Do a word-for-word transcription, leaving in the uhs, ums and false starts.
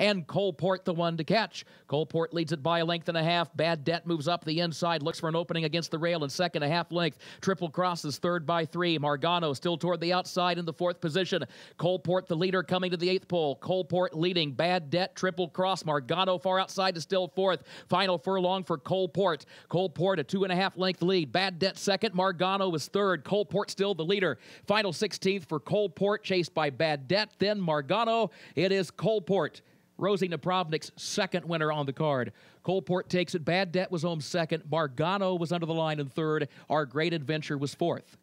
and Coalport the one to catch. Coalport leads it by a length and a half. Bad Debt moves up the inside, looks for an opening against the rail in second and a half length. Triple Cross is third by three. Margano still toward the outside in the fourth position. Coalport the leader coming to the eighth pole. Coalport leading. Bad Debt, Triple Cross. Margano far outside is still fourth. Final furlong for Coalport. Coalport a two and a half length lead. Bad Debt second. Margano is third. Coalport still the leader. Final sixteenth for Coalport, chased by Bad Debt, then Margano. It is Coalport, Rosie Napravnik's second winner on the card. Coalport takes it. Bad Debt was home second. Margano was under the line in third. Our Great Adventure was fourth.